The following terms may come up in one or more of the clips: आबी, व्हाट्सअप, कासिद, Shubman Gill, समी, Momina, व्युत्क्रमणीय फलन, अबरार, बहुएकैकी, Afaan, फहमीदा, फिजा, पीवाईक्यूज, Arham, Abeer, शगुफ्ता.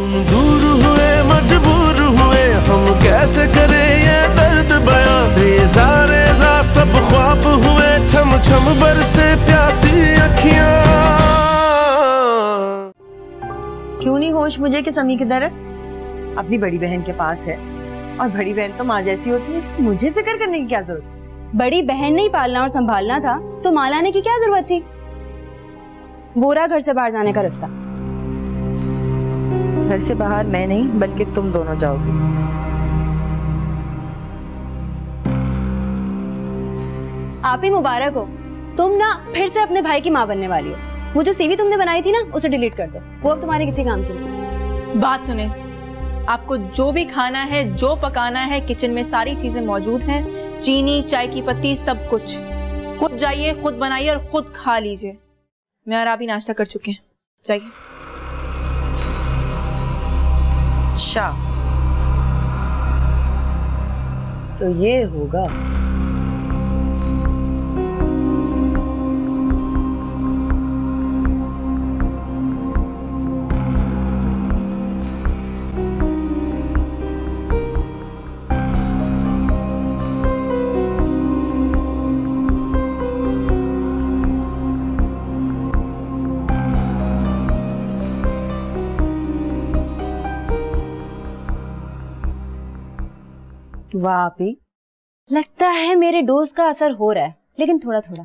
तुम दूर हुए मजबूर हुए, हम कैसे करें ये दर्द बयां। बेजारे जा सब ख्वाब हुए, छम छम बरसे प्यासी अखियां। क्यों नहीं होश मुझे कि समी किधर है? अपनी बड़ी बहन के पास है, और बड़ी बहन तो माँ जैसी होती है, मुझे फिक्र करने की क्या जरूरत? बड़ी बहन नहीं पालना और संभालना था तो माँ लाने की क्या जरूरत थी? वो रहा घर से बाहर जाने का रास्ता। घर से बाहर मैं नहीं बल्कि तुम दोनों जाओगे। आप ही मुबारक हो, तुम ना फिर से अपने भाई की माँ बनने वाली हो। वो जो सीवी तुमने बनाई थी ना, उसे डिलीट कर दो, वो अब तुम्हारे किसी काम की नहीं। बात सुने, आपको जो भी खाना है जो पकाना है, किचन में सारी चीजें मौजूद हैं, चीनी चाय की पत्ती सब कुछ। खुद जाइए, खुद बनाइए और खुद खा लीजिए। मैं और आप ही नाश्ता कर चुके हैं, जाइए। अच्छा तो ये होगा। वाह आपी, लगता है मेरे डोज का असर हो रहा है, लेकिन थोड़ा थोड़ा।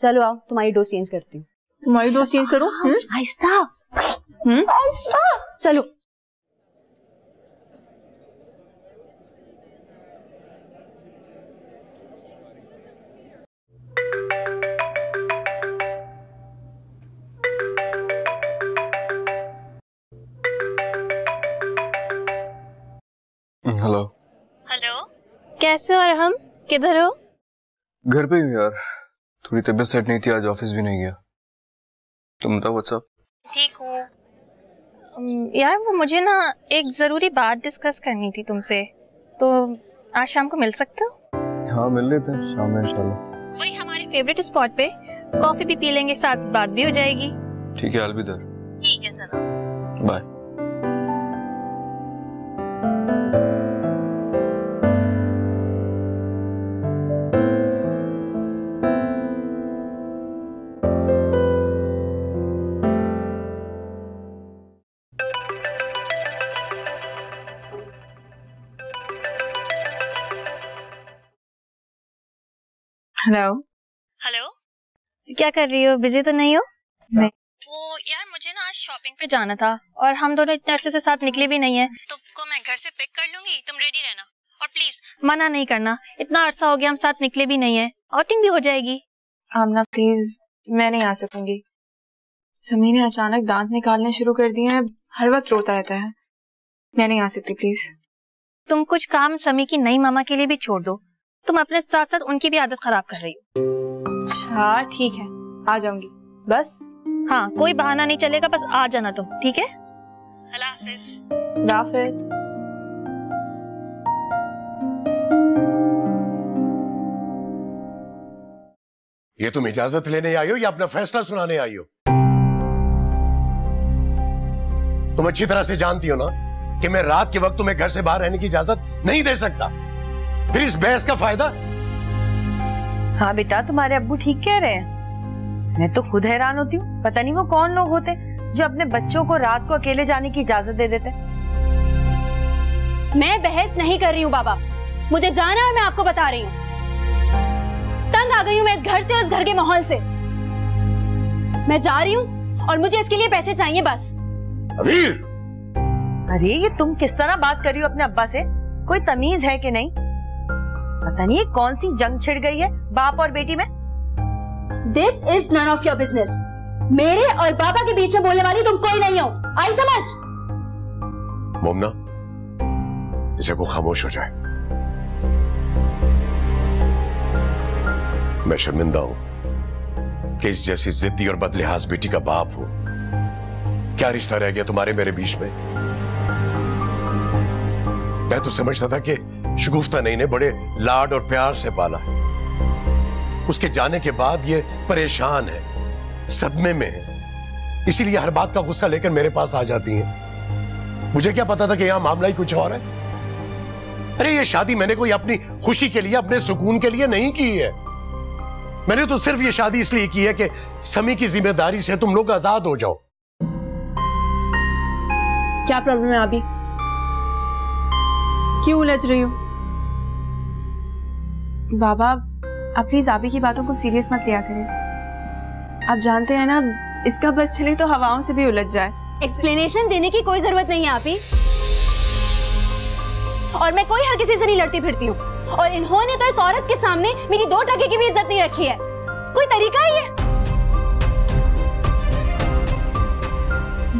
चलो आओ तुम्हारी डोज चेंज करती हूँ। तुम्हारी डोज चेंज करूँ? आहिस्ता आहिस्ता, चलो। हेलो हेलो, कैसे हो अरहम? किधर हो? घर पे हूँ यार, थोड़ी तबीयत सेट नहीं थी, आज ऑफिस भी नहीं गया। तुम बताओ व्हाट्सअप? ठीक हूँ यार, वो मुझे ना एक ज़रूरी बात डिस्कस करनी थी तुमसे, तो आज शाम को मिल सकते हो? हाँ मिल लेते हैं शाम में इंशाल्लाह। वही हमारे फेवरेट स्पॉट पे कॉफ़ी भी पी लेंगे, साथ बात भी हो जाएगी। ठीक है अलविदा। ठीक है सलाम, बाय। हेलो हेलो, क्या कर रही हो? बिजी तो नहीं हो? नहीं। वो यार मुझे ना आज शॉपिंग पे जाना था, और हम दोनों इतने अरसे से साथ निकले भी नहीं है। तुमको मैं घर से पिक कर लूंगी, तुम रेडी रहना, और प्लीज मना नहीं करना, इतना अरसा हो गया हम साथ निकले भी नहीं है, आउटिंग भी हो जाएगी। आमना प्लीज, मैं नहीं आ सकूंगी। समी ने अचानक दांत निकालने शुरू कर दिए हैं, हर वक्त रोता रहता है, मैं नहीं आ सकती प्लीज। तुम कुछ काम समी की नई मामा के लिए भी छोड़ दो, तुम अपने साथ साथ उनकी भी आदत खराब कर रही हो। अच्छा ठीक है, आ जाऊंगी बस। हाँ कोई बहाना नहीं चलेगा, बस आ जाना तुम, ठीक है? अल्लाह हाफ़िज़। अल्लाह हाफ़िज़। ये तुम इजाजत लेने आई हो या अपना फैसला सुनाने आई हो? तुम अच्छी तरह से जानती हो ना कि मैं रात के वक्त तुम्हें घर से बाहर रहने की इजाजत नहीं दे सकता, फिर इस बहस का फायदा? हाँ बेटा तुम्हारे अब्बू ठीक कह रहे हैं, मैं तो खुद हैरान होती हूँ, पता नहीं वो कौन लोग होते जो अपने बच्चों को रात को अकेले जाने की इजाजत दे देते। मैं बहस नहीं कर रही हूँ बाबा, मुझे जाना है, मैं आपको बता रही हूँ। तंग आ गई हूँ मैं इस घर से और इस घर के माहौल से, मैं जा रही हूँ और मुझे इसके लिए पैसे चाहिए बस। अबीर! अरे ये तुम किस तरह बात कर रही हो अपने अब्बा से, कोई तमीज है कि नहीं? पता नहीं कौन सी जंग छिड़ गई है बाप और बेटी में। This is none of your business, मेरे और बाबा के बीच में बोलने वाली तुम कोई नहीं हो, आई समझ? मोमना इसे को खामोश हो जाए, मैं शर्मिंदा हूं कि इस जैसी जिद्दी और बदलिहाज बेटी का बाप हो। क्या रिश्ता रह गया तुम्हारे मेरे बीच में? मैं तो समझता था कि शगुफ्ता नई ने बड़े लाड और प्यार से पाला है, उसके जाने के बाद ये परेशान है, सदमे में है, इसीलिए हर बात का गुस्सा लेकर मेरे पास आ जाती है। मुझे क्या पता था कि यहाँ मामला ही कुछ और है। अरे ये शादी मैंने कोई अपनी खुशी के लिए, अपने सुकून के लिए नहीं की है। मैंने तो सिर्फ ये शादी इसलिए की है कि समी की जिम्मेदारी से तुम लोग आजाद हो जाओ। क्या प्रॉब्लम है अभी? क्यों उलझ रही हो? बाबा आप प्लीज आबी की बातों को सीरियस मत लिया करें। आप जानते हैं ना इसका बस चले तो हवाओं से भी उलझ जाए। एक्सप्लेनेशन देने की कोई जरूरत नहीं है आपी। और मैं कोई हर किसी से नहीं लड़ती फिरती हूँ। और इन्होंने तो इस औरत के सामने मेरी दो टके की भी इज्जत नहीं रखी है। कोई तरीका ही है?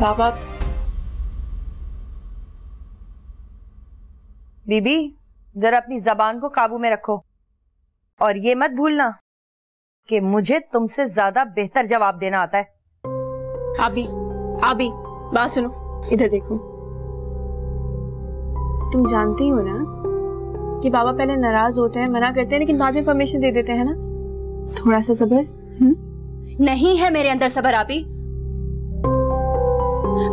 बाबा बीबी जरा अपनी जबान को काबू में रखो और ये मत भूलना कि मुझे तुमसे ज्यादा बेहतर जवाब देना आता है। आबी आबी बात सुनो, इधर देखो। तुम जानती हो ना कि बाबा पहले नाराज होते हैं, मना करते हैं, लेकिन बाद में परमिशन दे देते हैं ना। थोड़ा सा सबर। नहीं है मेरे अंदर सबर आबी।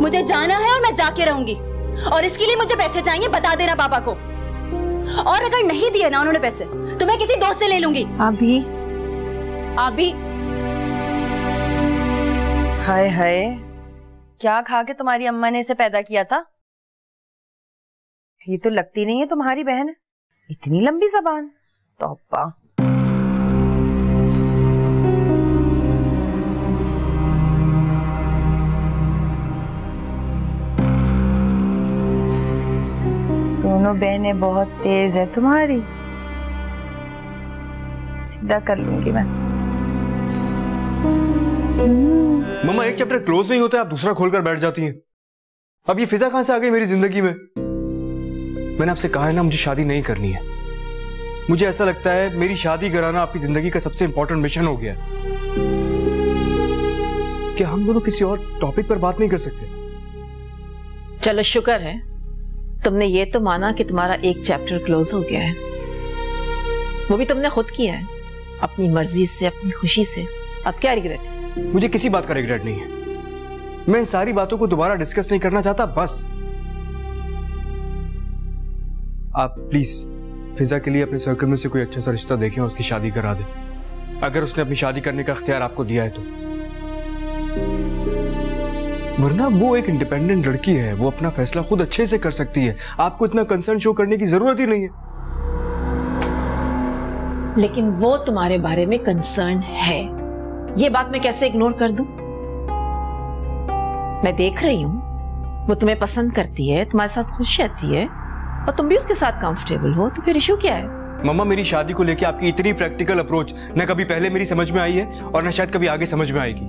मुझे जाना है और मैं जाके रहूंगी और इसके लिए मुझे पैसे चाहिए, बता देना पापा को। और अगर नहीं दिए ना उन्होंने पैसे तो मैं किसी दोस्त से ले लूंगी। आबी आबी हाय हाय क्या खा के तुम्हारी अम्मा ने इसे पैदा किया था? ये तो लगती नहीं है तुम्हारी बहन। इतनी लंबी जबान, तौबा। दोनों बहनें बहुत तेज है तुम्हारी। सीधा कर लूंगी मैं। मम्मा एक चैप्टर क्लोज नहीं होता है, आप दूसरा खोलकर बैठ जाती हैं। अब ये फिजा कहां से आ गई मेरी जिंदगी में? मैंने आपसे कहा है ना मुझे शादी नहीं करनी है। मुझे ऐसा लगता है मेरी शादी कराना आपकी जिंदगी का सबसे इंपॉर्टेंट मिशन हो गया है। क्या हम दोनों किसी और टॉपिक पर बात नहीं कर सकते? चलो शुक्र है तुमने ये तो माना कि तुम्हारा एक चैप्टर क्लोज हो गया है। वो भी तुमने खुद किया है, अपनी मर्जी से, अपनी खुशी से। अब क्या रिग्रेट है? मुझे किसी बात का रिग्रेट नहीं है। मैं सारी बातों को दोबारा डिस्कस नहीं करना चाहता। बस आप प्लीज फिजा के लिए अपने सर्कल में से कोई अच्छा सा रिश्ता देखें और उसकी शादी करा दें, अगर उसने अपनी शादी करने का अख्तियार आपको दिया है तो। वरना वो एक इंडिपेंडेंट लड़की है, वो अपना फैसला खुद अच्छे से कर सकती है। आपको इतना कंसर्न शो करने की जरूरत ही नहीं है। लेकिन वो तुम्हारे बारे में कंसर्न है, ये बात मैं कैसे इग्नोर कर दूं? मैं देख रही हूं वो तुम्हें पसंद करती है, तुम्हारे साथ खुश रहती है और तुम भी उसके साथ कंफर्टेबल हो, तो फिर इशू क्या है? मम्मा मेरी शादी को लेकर आपकी इतनी प्रैक्टिकल अप्रोच न कभी पहले मेरी समझ में आई है और न शायद कभी आगे समझ में आएगी।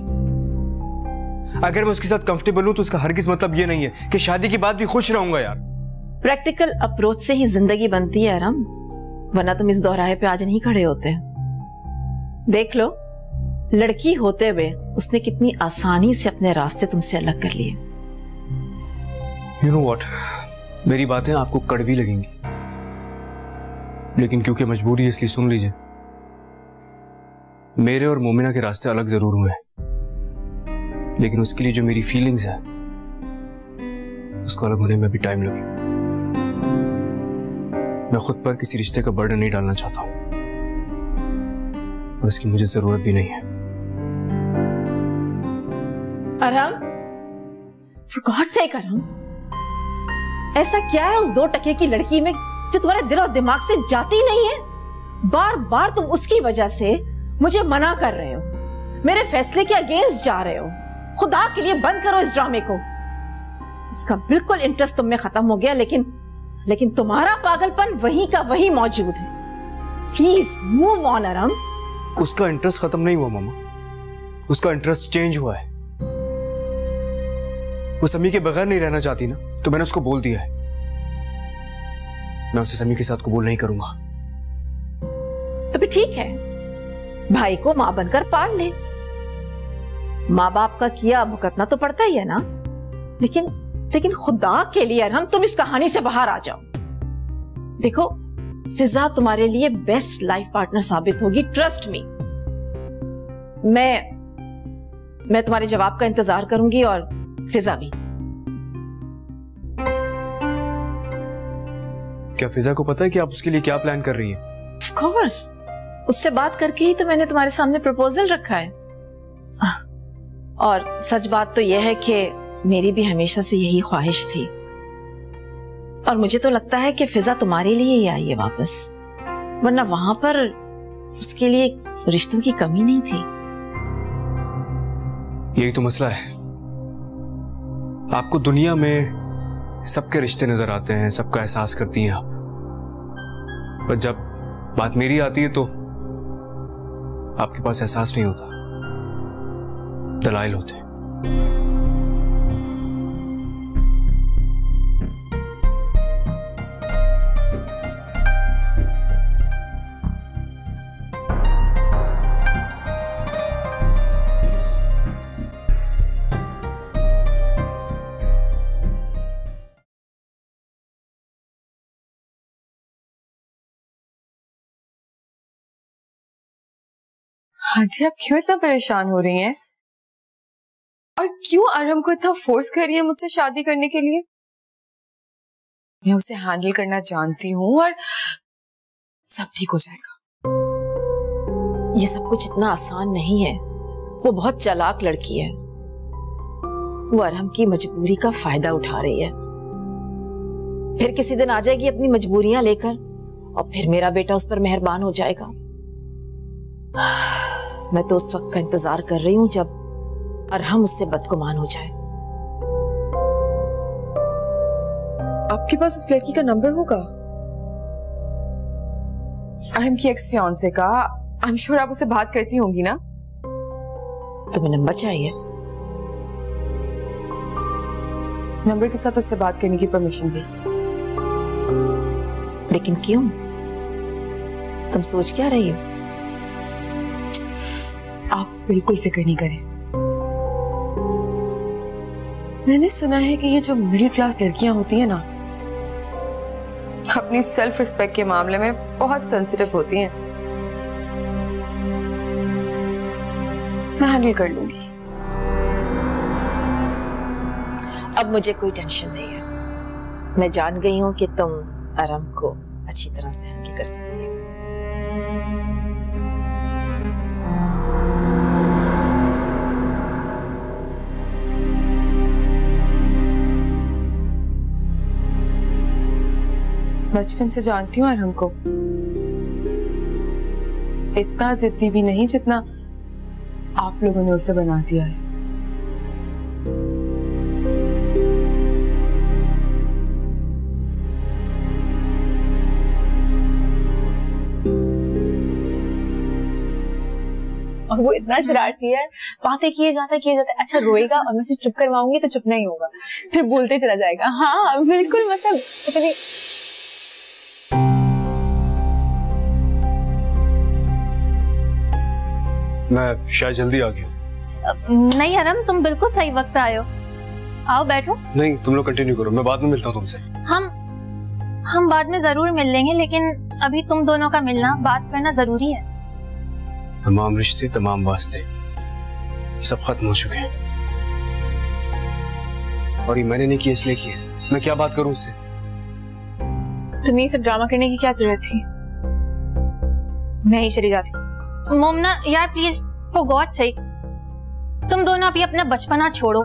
अगर मैं उसके साथ कंफर्टेबल हूं तो उसका हरगिज मतलब ये नहीं है कि शादी के बाद भी खुश रहूंगा। यार प्रैक्टिकल अप्रोच से ही जिंदगी बनती है आराम, वरना तुम इस दोहराए पे आज नहीं खड़े होते। देख लो लड़की होते हुए उसने कितनी आसानी से अपने रास्ते तुमसे अलग कर लिए। यू नो व्हाट, मेरी बातें आपको कड़वी लगेंगी लेकिन क्योंकि मजबूरी है इसलिए सुन लीजिए। मेरे और मोमिना के रास्ते अलग जरूर हुए लेकिन उसके लिए जो मेरी फीलिंग्स है उसको अलग होने में भी टाइम लगेगा। मैं खुद पर किसी रिश्ते का बर्डन नहीं डालना चाहता हूं और इसकी मुझे जरूरत भी नहीं है। Arham, for God's sake Arham, ऐसा क्या है उस 2 टके की लड़की में जो तुम्हारे दिल और दिमाग से जाती नहीं है? बार बार तुम उसकी वजह से मुझे मना कर रहे हो, मेरे फैसले के अगेंस्ट जा रहे हो। खुदा के लिए बंद करो इस ड्रामे को। उसका बिल्कुल इंटरेस्ट तुम में खत्म हो गया लेकिन तुम्हारा पागलपन वही का वही मौजूद है। Please move on Arham. उसका इंटरेस्ट खत्म नहीं हुआ मामा, उसका इंटरेस्ट चेंज हुआ है। वो समी के बगैर नहीं रहना चाहती ना, तो मैंने उसको बोल दिया है। मैं उसे समी के साथ कबूल नहीं करूंगा। तो भी ठीक है, भाई को मां बनकर पाल ले। माँ बाप का किया भुगतना तो पड़ता ही है ना। लेकिन खुदा के लिए अरहम तुम इस कहानी से बाहर आ जाओ। देखो फिजा तुम्हारे लिए बेस्ट लाइफ पार्टनर साबित होगी, ट्रस्ट मी। मैं तुम्हारे जवाब का इंतजार करूंगी और फिजा भी। क्या फिजा को पता है कि आप उसके लिए क्या प्लान कर रही हैं? ऑफ कोर्स, उससे बात करके ही तो मैंने तुम्हारे सामने प्रपोजल रखा है। और सच बात तो यह है कि मेरी भी हमेशा से यही ख्वाहिश थी और मुझे तो लगता है कि फिजा तुम्हारे लिए ही आई है वापस, वरना वहां पर उसके लिए रिश्तों की कमी नहीं थी। यही तो मसला है, आपको दुनिया में सबके रिश्ते नजर आते हैं, सबका एहसास करती हैं आप, पर जब बात मेरी आती है तो आपके पास एहसास नहीं होता, दलाइल होते। आंटी, आप क्यों इतना परेशान हो रही हैं और क्यों अरहम को इतना फोर्स कर रही है मुझसे शादी करने के लिए? मैं उसे हैंडल करना जानती हूँ और सब ठीक हो जाएगा। ये सब कुछ इतना आसान नहीं है, वो बहुत चालाक लड़की है, वो अरहम की मजबूरी का फायदा उठा रही है, फिर किसी दिन आ जाएगी अपनी मजबूरियां लेकर और फिर मेरा बेटा उस पर मेहरबान हो जाएगा। मैं तो उस वक्त का इंतजार कर रही हूँ जब अरहम उससे बदगुमान हो जाए। आपके पास उस लड़की का नंबर होगा? अरहम की एक्स फियांसे का। आई एम श्योर आप उससे बात करती होंगी ना? तुम्हें नंबर चाहिए? नंबर के साथ उससे बात करने की परमिशन भी। लेकिन क्यों? तुम सोच क्या रही हो? आप बिल्कुल फिक्र नहीं करें। मैंने सुना है कि ये जो मिडिल क्लास लड़कियां होती हैं ना, अपनी सेल्फ रिस्पेक्ट के मामले में बहुत सेंसिटिव होती हैं। मैं हैंडल कर लूंगी, अब मुझे कोई टेंशन नहीं है। मैं जान गई हूं कि तुम अरहम को अच्छी तरह से हैंडल कर सकती हो। बचपन से जानती हूँ अरहम को, इतना जिद्दी भी नहीं जितना आप लोगों ने उसे बना दिया है। और वो इतना शरारती है, बातें किए जाते। अच्छा रोएगा और मैं उसे चुप करवाऊंगी तो चुप नहीं होगा, फिर बोलते चला जाएगा। हाँ बिल्कुल, मतलब मैं शायद जल्दी आ गया। नहीं अरहम, तुम बिल्कुल सही वक्त पे आए हो। आओ बैठो। नहीं, तुम लोग कंटिन्यू करो, मैं बाद में मिलता हूँ तुमसे। हम बाद में जरूर मिल लेंगे, लेकिन अभी तुम दोनों का मिलना, बात करना जरूरी है। तमाम रिश्ते, तमाम वास्ते सब खत्म हो चुके हैं और ये मैंने नहीं किया इसलिए किया। मैं क्या बात करूँ उससे? तुम्हें ये सब ड्रामा करने की क्या जरूरत थी? मैं ही चली जाती हूँ। मोमना यार प्लीज, फॉर गॉड सेक, तुम दोनों अभी अपना बचपना छोड़ो,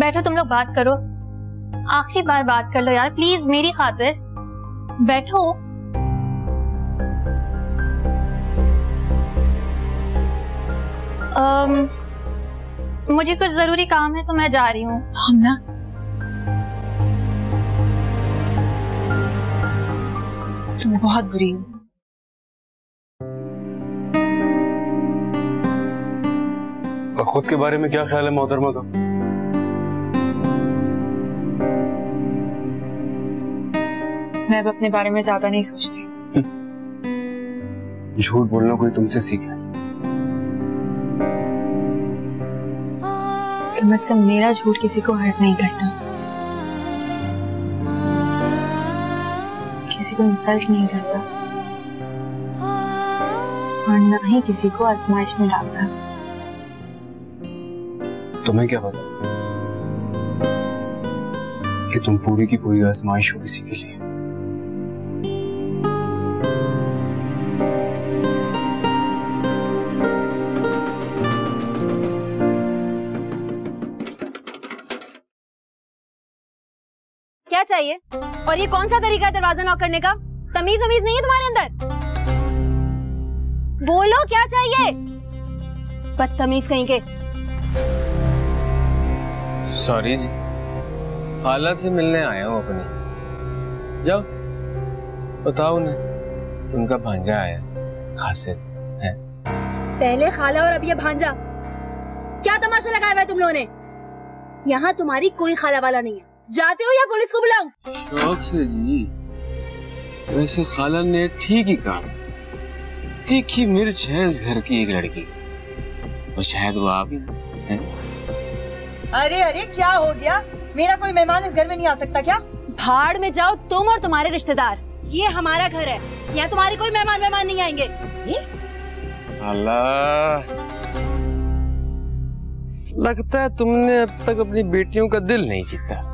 बैठो तुम लोग, बात करो, आखिरी बार बात कर लो यार प्लीज, मेरी खातिर बैठो। मुझे कुछ जरूरी काम है तो मैं जा रही हूँ। मोमना तुम बहुत बुरी हो। और खुद के बारे में क्या ख्याल है मोहतरमा का? मैं अब अपने बारे में ज्यादा नहीं सोचती। झूठ बोलना कोई तुमसे सीखा है? कम अज कम मेरा झूठ किसी को हर्ट नहीं करता, किसी को इंसल्ट नहीं करता और ना ही किसी को आजमाइश में डालता। तुम्हें क्या पता कि तुम पूरी की पूरी आजमाइश हो किसी के लिए? क्या चाहिए? और ये कौन सा तरीका है दरवाजा नॉक करने का? तमीज अमीज नहीं है तुम्हारे अंदर? बोलो क्या चाहिए? बदतमीज कहीं के। सॉरी जी, खाला से मिलने आया हूँ अपनी। जाओ बताओ ना, उनका भांजा आया खासियत है। पहले खाला और अब ये भांजा, क्या तमाशा लगाया हुआ है तुम लोगों ने? यहाँ तुम्हारी कोई खाला वाला नहीं है। जाते हो या पुलिस को बुलाऊं? शौक से जी। वैसे खाला ने ठीक ही कहा, तीखी मिर्च है इस घर की एक लड़की, और शायद वो आप ही हैं। अरे अरे क्या हो गया? मेरा कोई मेहमान इस घर में नहीं आ सकता क्या? भाड़ में जाओ तुम और तुम्हारे रिश्तेदार। ये हमारा घर है, यहाँ तुम्हारे कोई मेहमान मेहमान नहीं आएंगे। अल्लाह, लगता है तुमने अब तक अपनी बेटियों का दिल नहीं जीता।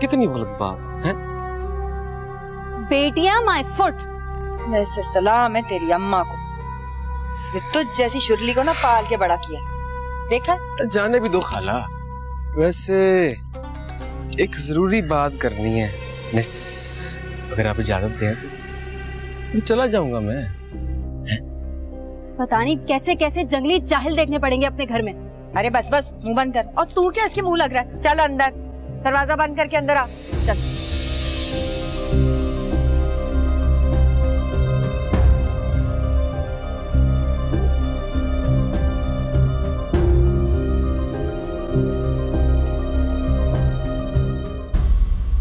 कितनी गलत बात है। बेटियां माय फुट। वैसे सलाम है तेरी अम्मा को, जो तुझ जैसी शुरली को ना पाल के बड़ा किया। देखा, जाने भी दो खाला। वैसे एक जरूरी बात करनी है मिस, अगर आप इजाजत दें तो चला जाऊंगा मैं। पता नहीं कैसे कैसे जंगली जाहिल देखने पड़ेंगे अपने घर में। अरे बस बस, मुंह बंद कर। और तू क्या इसके मुंह लग रहा है? चल अंदर, दरवाजा बंद करके अंदर आ। चल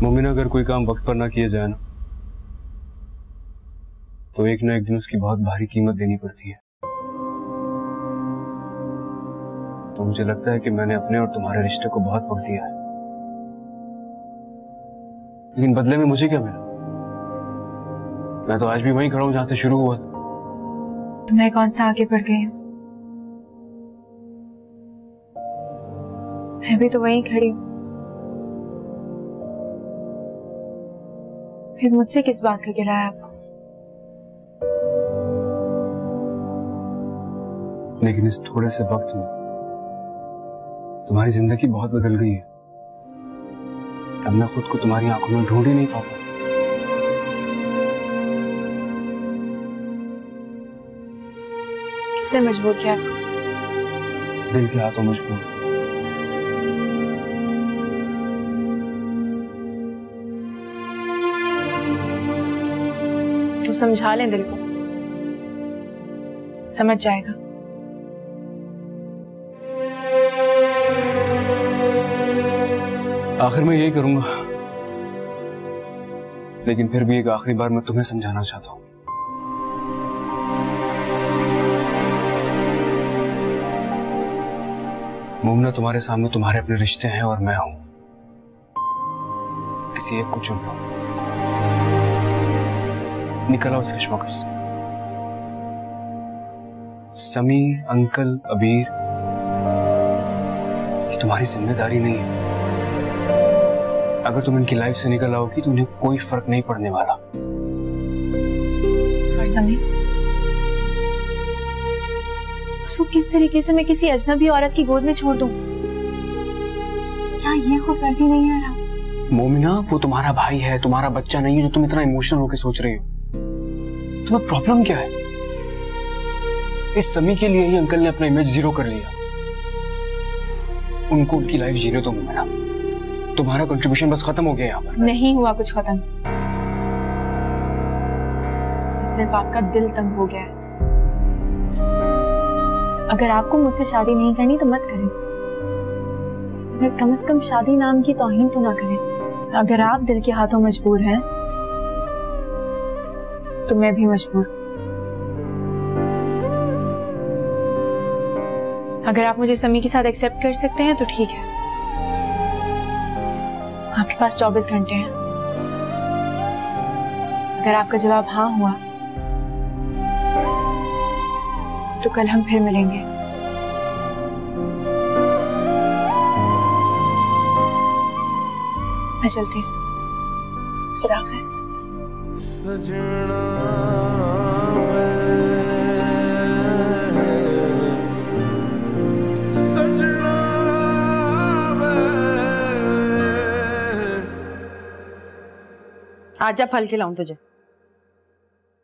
मोमिना, अगर कोई काम वक्त पर ना किए जाए ना, तो एक ना एक दिन उसकी बहुत भारी कीमत देनी पड़ती है। तो मुझे लगता है कि मैंने अपने और तुम्हारे रिश्ते को बहुत वक्त दिया है, लेकिन बदले में मुझे क्या मिला? मैं तो आज भी वहीं खड़ा हूं जहां से शुरू हुआ था। तो मैं कौन सा आगे बढ़ गई हूँ? मैं भी तो वहीं खड़ी हूँ। फिर मुझसे किस बात का गिला है आपको? लेकिन इस थोड़े से वक्त में तुम्हारी जिंदगी बहुत बदल गई है। अब मैं खुद को तुम्हारी आंखों में ढूंढ ही नहीं पाता। किसने मजबूर किया आपको? दिल के हाथों मजबूर। तो समझा लें दिल को, समझ जाएगा। आखिर मैं यही करूंगा, लेकिन फिर भी एक आखिरी बार मैं तुम्हें समझाना चाहता हूं। मोमिना, तुम्हारे सामने तुम्हारे अपने रिश्ते हैं और मैं हूं। किसी एक को चुन लो, निकलो इस कश्मकश से। समी, अंकल, अबीर, ये तुम्हारी जिम्मेदारी नहीं है। अगर तुम इनकी लाइफ से निकल आओगी तो उन्हें कोई फर्क नहीं पड़ने वाला। और समी, उसको किस तरीके से मैं किसी अजनबी औरत की गोद में छोड़ दूं? क्या ये खुदगर्जी नहीं आ रहा? मोमिना, वो तुम्हारा भाई है, तुम्हारा बच्चा नहीं है जो तुम इतना इमोशनल होकर सोच रही हो। तुम्हें प्रॉब्लम क्या है? इस समी के लिए ही अंकल ने अपना इमेज जीरो कर लिया। उनको उनकी लाइफ जीने तो मोमिना, तुम्हारा कंट्रीब्यूशन बस खत्म हो गया। यहाँ पर नहीं हुआ कुछ खत्म, सिर्फ आपका दिल तंग हो गया है। अगर आपको मुझसे शादी नहीं करनी तो मत करें, अगर कम से कम शादी नाम की तौहीन तो ना करें। अगर आप दिल के हाथों मजबूर हैं तो मैं भी मजबूर। अगर आप मुझे समी के साथ एक्सेप्ट कर सकते हैं तो ठीक है, आपके पास 24 घंटे हैं। अगर आपका जवाब हाँ हुआ तो कल हम फिर मिलेंगे। मैं चलती हूँ, खुदा हाफिज। आजा फल खिलाऊं तुझे।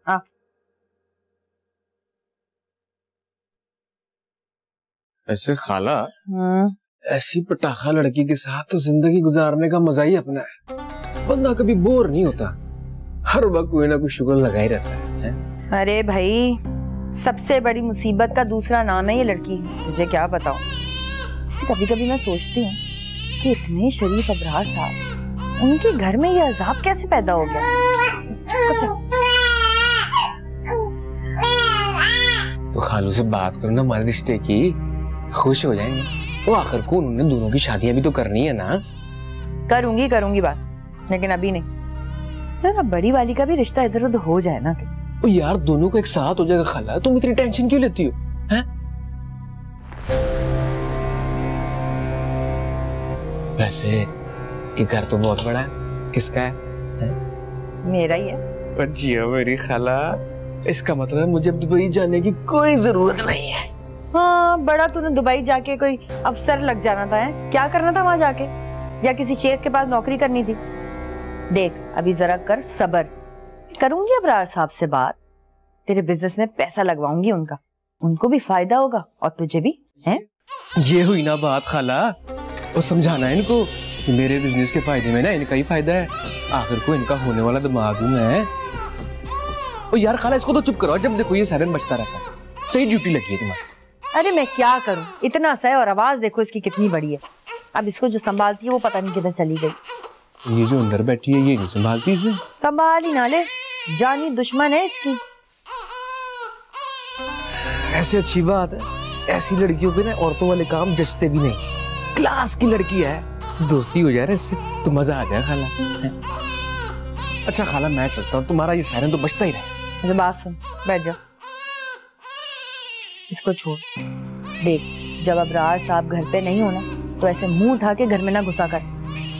आ ऐसे खाला, ऐसी पटाखा लड़की के साथ तो जिंदगी गुजारने का मजा ही अपना है। बंदा कभी बोर नहीं होता, हर वक्त कोई ना कोई शुगर लगा ही रहता है। अरे भाई, सबसे बड़ी मुसीबत का दूसरा नाम है ये लड़की। तुझे क्या बताऊं? कभी कभी मैं सोचती हूँ कि इतने शरीफ अबरार साहब, उनके घर में ये अजाब कैसे पैदा हो गया। तो खालू से बात करो ना हमारे रिश्ते की, खुश हो जाएंगे। वो आखिर को उन्होंने दोनों की शादियां भी तो करनी है ना। करूंगी करूंगी बात, लेकिन अभी नहीं। जरा बड़ी वाली का भी रिश्ता इधर उधर हो जाए ना। ओ यार, दोनों का एक साथ हो जाएगा खाला, तुम इतनी टेंशन क्यों लेती हो? वैसे ये घर तो बहुत बड़ा है, किसका है? मेरा ही है। पर जियो मेरी खाला, इसका मतलब मुझे दुबई जाने की कोई जरूरत नहीं है। हाँ, बड़ा तूने दुबई जाके कोई अफसर लग जाना था, है? क्या करना था वहाँ जाके? या किसी शेख के पास नौकरी करनी थी? देख अभी जरा कर सबर, करूंगी अबरार साहब से बात, तेरे बिजनेस में पैसा लगवाऊंगी उनका, उनको भी फायदा होगा और तुझे भी। है ये हुई ना बात खाला, और समझाना है इनको मेरे बिजनेस के फायदे में ना इनका ही फायदा है, आखिर को इनका होने वाला दिमाग में है। ओ यार खाला, इसको तो चुप करो, जब देखो ये सायरन बजता रहता है। सही ड्यूटी लगी है तुम्हारी। अरे मैं क्या करूं, इतना सा है और आवाज देखो इसकी कितनी बड़ी है। अब इसको जो संभालती है वो पता नहीं किधर चली गई। ये जो अंदर बैठी है ये नहीं संभालती इसे? संभाल ही ना ले, जानी दुश्मन है इसकी। ऐसी अच्छी बात है, ऐसी लड़कियों के ना औरतों वाले काम जचते भी नहीं। क्लास की लड़की है, दोस्ती हो जाए इससे तो मजा आ जाए खाला। अच्छा खाला मैं चलता हूँ, तुम्हारा ये सायरन तो बजता ही रहे। मुझे बात सुन, बैठ जा, इसको छोड़। देख जब अबरार साहब घर पे नहीं हो ना तो ऐसे मुंह उठा के घर में ना घुसा कर।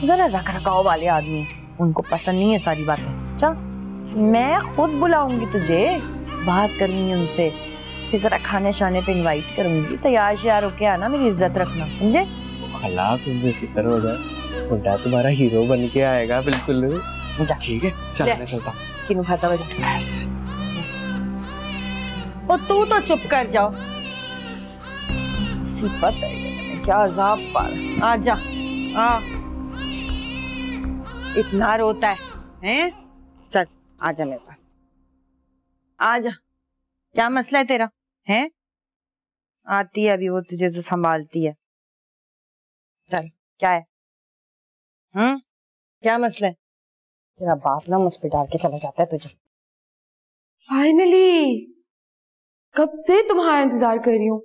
जरा रख रखाव वाले आदमी, उनको पसंद नहीं है सारी बातें। अच्छा मैं खुद बुलाऊंगी तुझे, बात करनी है उनसे, फिर जरा खाने शाने पे इन्वाइट करूंगी। तैयार श्यार होके आना, मेरी इज्जत रखना, समझे? खाला तुम बेफिक्र हो जाए, बुड्ढा तुम्हारा हीरो बन के आएगा। बिल्कुल ठीक है, चल मैं चलता हूं। खाता ऐसे। ओ तू तो चुप कर जाओ, सिपत है क्या अजाब पार। आजा आ, इतना रोता है हैं? चल आजा मेरे पास, आजा। क्या मसला है तेरा? है आती है अभी वो तुझे जो संभालती है। चल क्या है? हम्म, क्या मसला है तेरा? बाप ना मुझ पे डाल के चला जाता है तुझे। फाइनली कब से तुम्हारा इंतजार कर रही हूँ,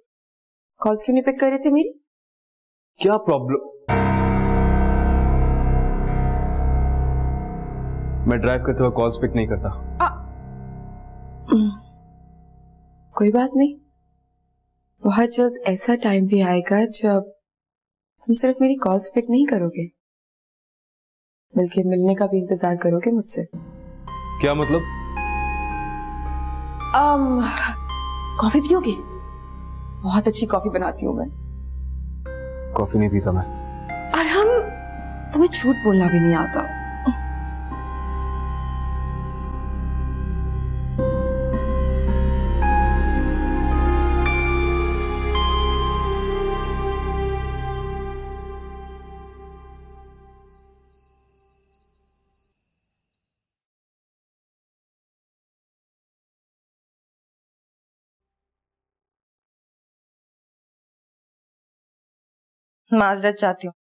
कॉल्स क्यों नहीं पिक कर रहे थे मेरी? क्या प्रॉब्लम? मैं ड्राइव करते हुए कॉल्स पिक नहीं करता। कोई बात नहीं, बहुत जल्द ऐसा टाइम भी आएगा जब तुम सिर्फ मेरी कॉल्स पिक नहीं करोगे बल्कि मिलने का भी इंतजार करोगे मुझसे। क्या मतलब? कॉफी पियोगे? बहुत अच्छी कॉफी बनाती हूँ मैं। कॉफी नहीं पीता मैं। और हम तुम्हें झूठ बोलना भी नहीं आता। माजरत चाहती हूँ,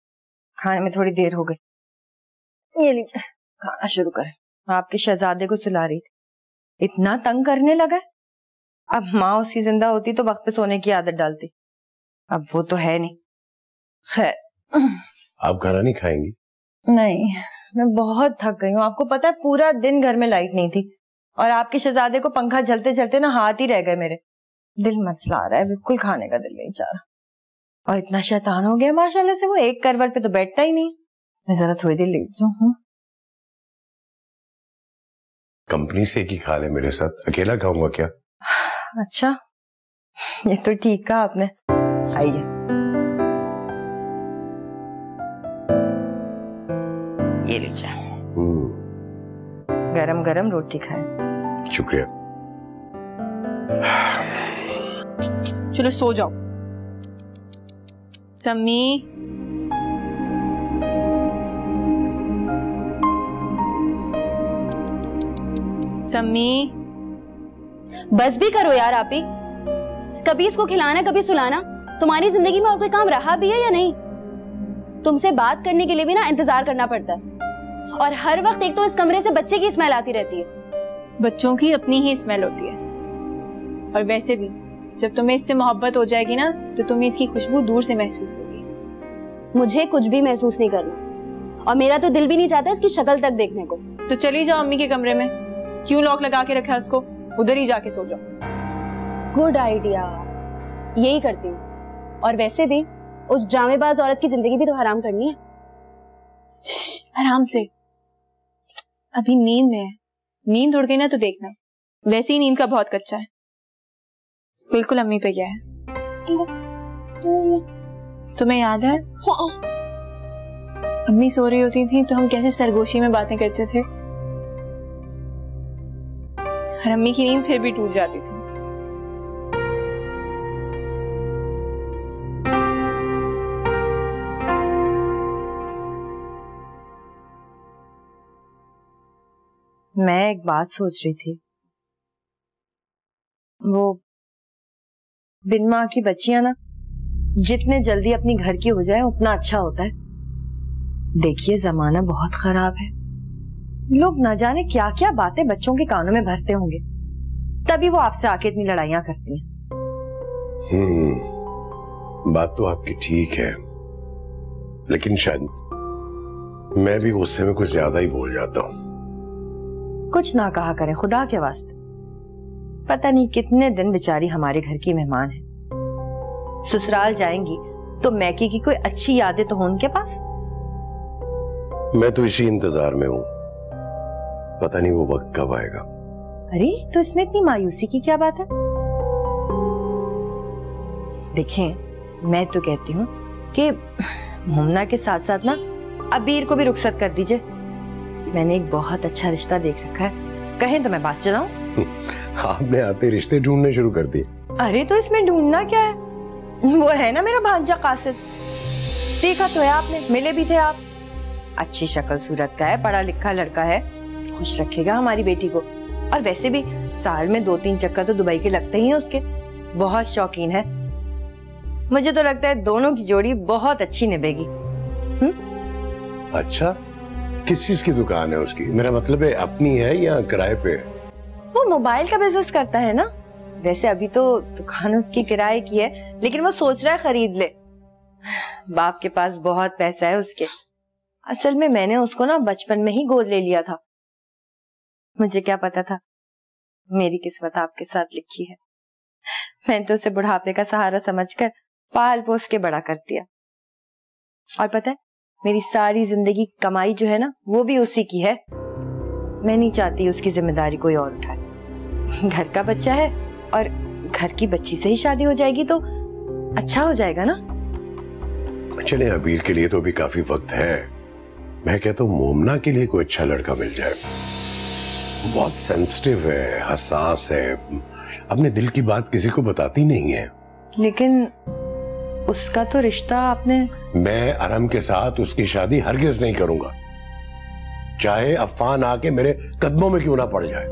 खाने में थोड़ी देर हो गई। ये लीजिए खाना शुरू करें। आपके शहजादे को सुला रही थी, इतना तंग करने लगा। अब माँ उसकी जिंदा होती तो वक्त पे सोने की आदत डालती, अब वो तो है नहीं। खैर आप खाना नहीं खाएंगी? नहीं, मैं बहुत थक गई हूँ। आपको पता है पूरा दिन घर में लाइट नहीं थी और आपके शहजादे को पंखा झलते झलते ना हाथ ही रह गए मेरे। दिल मचला रहा है, बिल्कुल खाने का दिल नहीं चाह रहा। और इतना शैतान हो गया माशाल्लाह से, वो एक करवट पे तो बैठता ही नहीं। मैं जरा थोड़ी देर लेट जाऊं। कंपनी से की खा ले मेरे साथ, अकेला खाऊंगा क्या? अच्छा ये तो ठीक कहा आपने। आइए ये लीजिए। गरम गरम रोटी खाएं। शुक्रिया। चलो सो जाओ। सम्मी सम्मी बस भी करो यार आपी, कभी इसको खिलाना कभी सुलाना। तुम्हारी जिंदगी में और कोई काम रहा भी है या नहीं? तुमसे बात करने के लिए भी ना इंतजार करना पड़ता है, और हर वक्त एक तो इस कमरे से बच्चे की स्मेल आती रहती है। बच्चों की अपनी ही स्मेल होती है, और वैसे भी जब तुम्हें इससे मोहब्बत हो जाएगी ना तो तुम्हें इसकी खुशबू दूर से महसूस होगी। मुझे कुछ भी महसूस नहीं करना, और मेरा तो दिल भी नहीं चाहता इसकी शक्ल तक देखने को। तो चली जाओ अम्मी के कमरे में, क्यों लॉक लगा के रखा है उसको, उधर ही जाके सो जाओ। गुड आइडिया, यही करती हूँ। और वैसे भी उस ड्रामेबाज औरत की जिंदगी भी तो हराम करनी है। आराम से, अभी नींद में है, नींद उड़ गई ना तो देखना। वैसे ही नींद का बहुत कच्चा है, बिल्कुल अम्मी पे गया है। तुम्हें याद है अम्मी सो रही होती थी तो हम कैसे सरगोशी में बातें करते थे, और अम्मी की नींद फिर भी टूट जाती थी। मैं एक बात सोच रही थी, वो बिन माँ की बच्चियां ना जितने जल्दी अपनी घर की हो जाए उतना अच्छा होता है। देखिए जमाना बहुत खराब है, लोग ना जाने क्या क्या बातें बच्चों के कानों में भरते होंगे, तभी वो आपसे आके इतनी लड़ाइयां करती हैं। बात तो आपकी ठीक है, लेकिन शायद मैं भी गुस्से में कुछ ज्यादा ही बोल जाता हूँ। कुछ ना कहा करें खुदा के वास्ते, पता नहीं कितने दिन बेचारी हमारे घर की मेहमान है। ससुराल जाएंगी तो मैकी की कोई अच्छी यादें तो हो उनके पास। मैं तो इसी इंतजार में हूँ, पता नहीं वो वक्त कब आएगा। अरे तो इसमें इतनी मायूसी की क्या बात है? देखें मैं तो कहती हूँ कि मोमिना के साथ साथ ना अबीर को भी रुखसत कर दीजिए। मैंने एक बहुत अच्छा रिश्ता देख रखा है, कहें तो मैं बात चलाऊं? आपने आते रिश्ते ढूंढने शुरू कर दिए। अरे तो इसमें ढूंढना क्या है, वो है ना मेरा भांजा कासिद, देखा तो है आपने, मिले भी थे आप। अच्छी शक्ल सूरत का है, पढ़ा लिखा लड़का है, खुश रखेगा हमारी बेटी को। और वैसे भी साल में 2-3 चक्कर तो दुबई के लगते ही हैं उसके, बहुत शौकीन है। मुझे तो लगता है दोनों की जोड़ी बहुत अच्छी निभेगी। अच्छा, किस चीज की दुकान है उसकी? मेरा मतलब है अपनी है या किराए पे? वो मोबाइल का बिजनेस करता है ना। वैसे अभी तो दुकान उसकी किराए की है, लेकिन वो सोच रहा है खरीद ले, बाप के पास बहुत पैसा है उसके। असल में मैंने उसको ना बचपन में ही गोद ले लिया था, मुझे क्या पता था मेरी किस्मत आपके साथ लिखी है। मैंने तो उसे बुढ़ापे का सहारा समझकर पाल पोस के बड़ा कर दिया, और पता है मेरी सारी जिंदगी कमाई जो है ना वो भी उसी की है। मैं नहीं चाहती उसकी जिम्मेदारी कोई और उठाए। घर का बच्चा है और घर की बच्ची से ही शादी हो जाएगी तो अच्छा हो जाएगा ना। चले अबीर के लिए तो भी काफी वक्त है, मैं कहता हूँ मोमिना के लिए कोई अच्छा लड़का मिल जाए। बहुत सेंसिटिव है, हसास है, अपने दिल की बात किसी को बताती नहीं है। लेकिन उसका तो रिश्ता आपने। मैं अरहम के साथ उसकी शादी हरगिज नहीं करूंगा, चाहे अफान आके मेरे कदमों में क्यों ना पड़ जाए।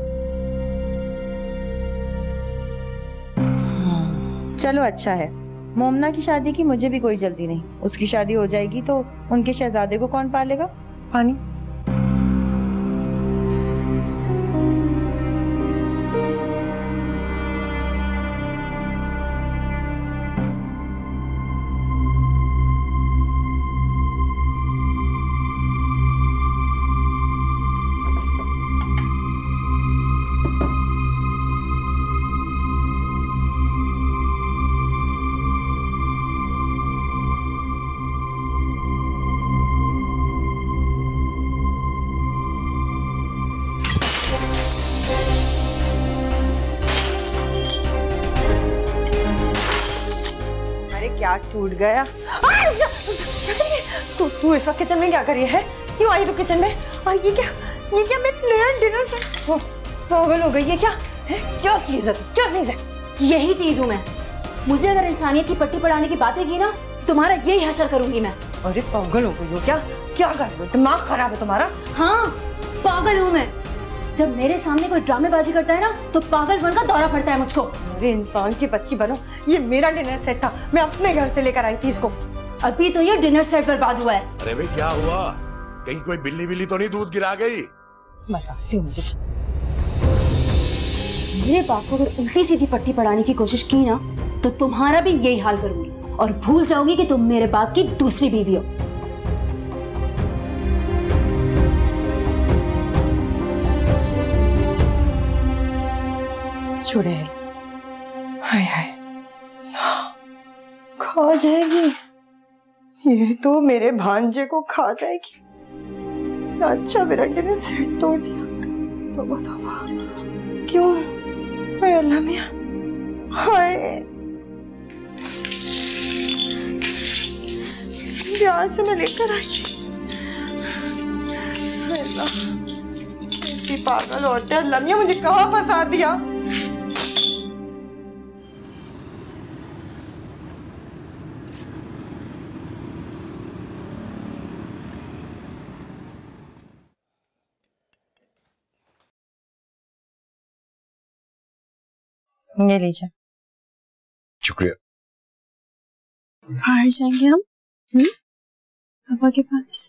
चलो अच्छा है, मोमिना की शादी की मुझे भी कोई जल्दी नहीं। उसकी शादी हो जाएगी तो उनके शहजादे को कौन पालेगा? पानी टूट गया। तू इस वक्त किचन में क्या कर रही है? क्यों आई तू किचन में? आई क्या? ये क्या मेरे प्लेयर डिनर से पागल हो गई है क्या? क्या चीज़ है, क्या चीज़ है? यही चीज़ हूँ मैं। मुझे अगर इंसानियत की पट्टी पढ़ाने की बातें की ना, तुम्हारा यही हशर करूंगी मैं। अरे पागल हो गई हो क्या? क्या कर रहे हो? दिमाग खराब है तुम्हारा? हाँ पागल हूँ मैं। जब मेरे सामने कोई ड्रामेबाजी करता है ना तो पागलपन का दौरा पड़ता है मुझको। अरे इंसान की बच्ची बनो, ये मेरा डिनर सेट था, मैं अपने घर से लेकर आई थी इसको। अभी तो ये डिनर सेट बर्बाद हुआ है। अरे भाई क्या हुआ? कहीं कोई बिल्ली बिल्ली तो नहीं दूध गिरा गई? बताती हूँ मुझे। मेरे बाप को अगर उल्टी सीधी पट्टी पढ़ाने की कोशिश की ना तो तुम्हारा भी यही हाल करूंगी और भूल जाओगी कि तुम मेरे बाप की दूसरी बीवी हो। चुड़ैल, हाय हाय, खा जाएगी ये तो, मेरे भांजे को खा जाएगी। अच्छा मेरा डिनर सेट तोड़ दिया तो बताओ क्यों? हाय अल्लाह मियां, हाय जहाँ से मैं लेकर आई ऐसी पागल औरतें, अल्लाह मियां मुझे कहाँ फंसा दिया। ये लीजिए। शुक्रिया। बाहर जाएंगे हम पापा के पास।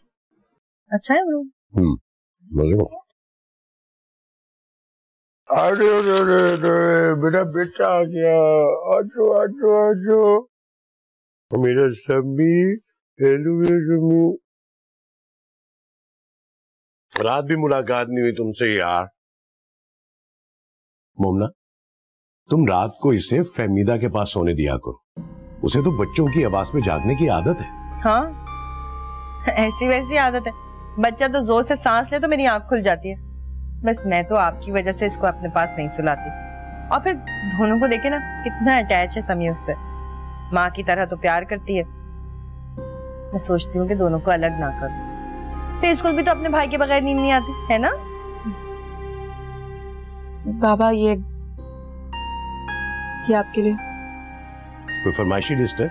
अच्छा है ब्रो। अरे मेरा बेटा आ गया, आजो आजो आजो मेरा समी। रात भी मुलाकात नहीं हुई तुमसे यार। मोमना तुम रात को इसे फहमीदा के पास सोने दिया करो, उसे तो बच्चों की आवाज में जागने की आदत है। हाँ ऐसी वैसी आदत है, बच्चा तो जोर से सांस ले तो मेरी आंख खुल जाती है। बस मैं तो आपकी वजह से इसको अपने पास नहीं सुलाती। और फिर दोनों को देखे ना कितना अटैच है समी उससे, माँ की तरह तो प्यार करती है। मैं सोचती हूँ कि दोनों को अलग ना करो, फिर इसको भी तो अपने भाई के बगैर नींद नहीं आती है ना। बाबा ये आपके लिए कोई फरमाइशी लिस्ट है?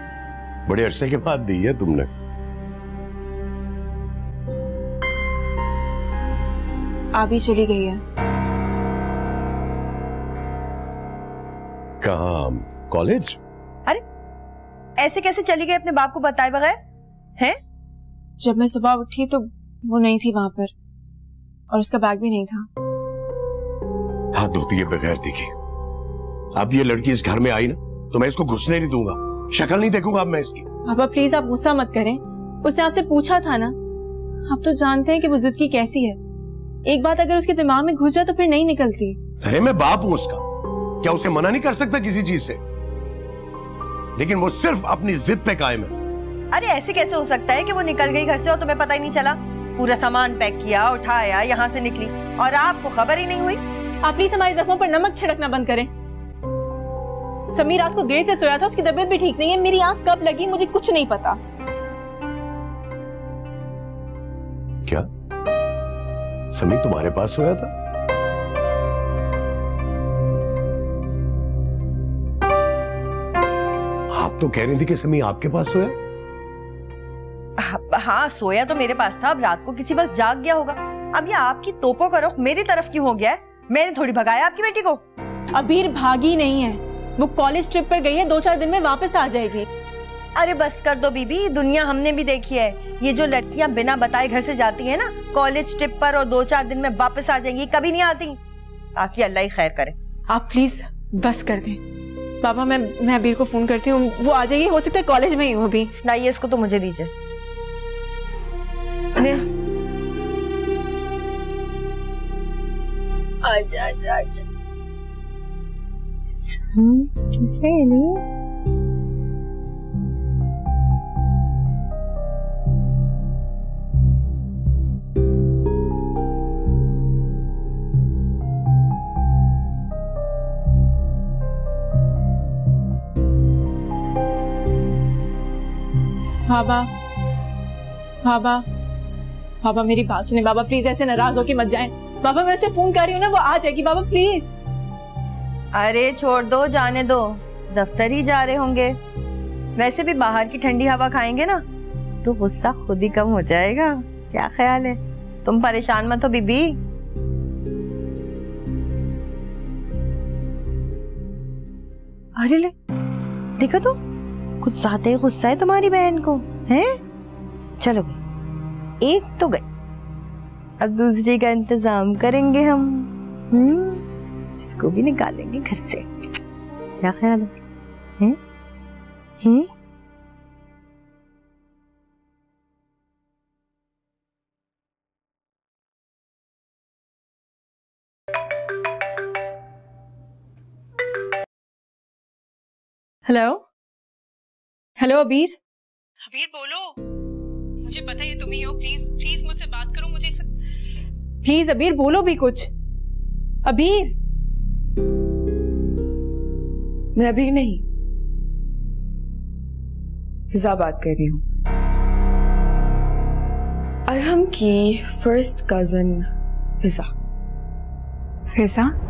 बड़े अरसे के बाद दी है तुमने। आबी चली गई है। कहाँ? कॉलेज? अरे ऐसे कैसे चली गई अपने बाप को बताए बगैर? हैं? जब मैं सुबह उठी तो वो नहीं थी वहां पर और उसका बैग भी नहीं था। हाथ धोती है बगैर दिखी। अब ये लड़की इस घर में आई ना तो मैं इसको घुसने नहीं दूंगा, शक्ल नहीं देखूंगा अब मैं इसकी। पापा प्लीज आप गुस्सा मत करें, उसने आपसे पूछा था ना। आप तो जानते हैं कि वो जिद की कैसी है, एक बात अगर उसके दिमाग में घुस जाए तो फिर नहीं निकलती। अरे मैं बाप हूँ उसका, क्या उसे मना नहीं कर सकता किसी चीज से? लेकिन वो सिर्फ अपनी जिद पे कायम है। अरे ऐसे कैसे हो सकता है कि वो निकल गई घर से और तुम्हें पता ही नहीं चला? पूरा सामान पैक किया, उठाया, यहाँ से निकली और आपको खबर ही नहीं हुई। आप प्लीज हमारे जख्मों पर नमक छिड़कना बंद करें। समीर रात को देर से सोया था, उसकी तबीयत भी ठीक नहीं है। मेरी आंख कब लगी मुझे कुछ नहीं पता। क्या समीर तुम्हारे पास सोया था? आप तो कह रही थी कि समीर आपके पास सोया। हाँ सोया तो मेरे पास था, अब रात को किसी वक्त जाग गया होगा। अब ये आपकी तोपों का रुख मेरी तरफ क्यों हो गया है? मैंने थोड़ी भगाया आपकी बेटी को। अबीर भागी नहीं है, वो कॉलेज ट्रिप पर गई है, 2-4 दिन में वापस आ जाएगी। अरे बस कर दो बीबी, दुनिया हमने भी देखी है। ये जो लड़कियां बिना बताए घर से जाती है ना कॉलेज ट्रिप पर और 2-4 दिन में वापस आ जाएंगी, कभी नहीं आती। बाकी अल्लाह ही खैर करे। आप प्लीज बस कर दें। पापा मैं अबीर को फोन करती हूँ, वो आ जाएगी, हो सकता है कॉलेज में ही हो। भी ना ये इसको तो मुझे दीजिए। आजा आजा आजा। कैसे है नहीं? बाबा बाबा बाबा मेरी बात सुने बाबा, प्लीज ऐसे नाराज होके मत जाएं। बाबा मैं उसे फोन कर रही हूँ ना, वो आ जाएगी बाबा प्लीज। अरे छोड़ दो, जाने दो, दफ्तर ही जा रहे होंगे, वैसे भी बाहर की ठंडी हवा खाएंगे ना तो गुस्सा खुद ही कम हो जाएगा। क्या ख्याल है? तुम परेशान मत हो बीबी। अरे ले देखो तो, कुछ ज्यादा ही गुस्सा है तुम्हारी बहन को, हैं? चलो एक तो गए, अब दूसरी का इंतजाम करेंगे हम। इसको भी निकालेंगे घर से, क्या ख्याल है? हैं? हैं? हेलो हेलो अबीर, अबीर बोलो, मुझे पता है तुम ही हो, प्लीज प्लीज मुझसे बात करो, मुझे इस वक्त प्लीज अबीर बोलो भी कुछ। अबीर, मैं अबीर नहीं, फिजा बात कर रही हूं। अरहम की फर्स्ट कजन फिजा। फिजा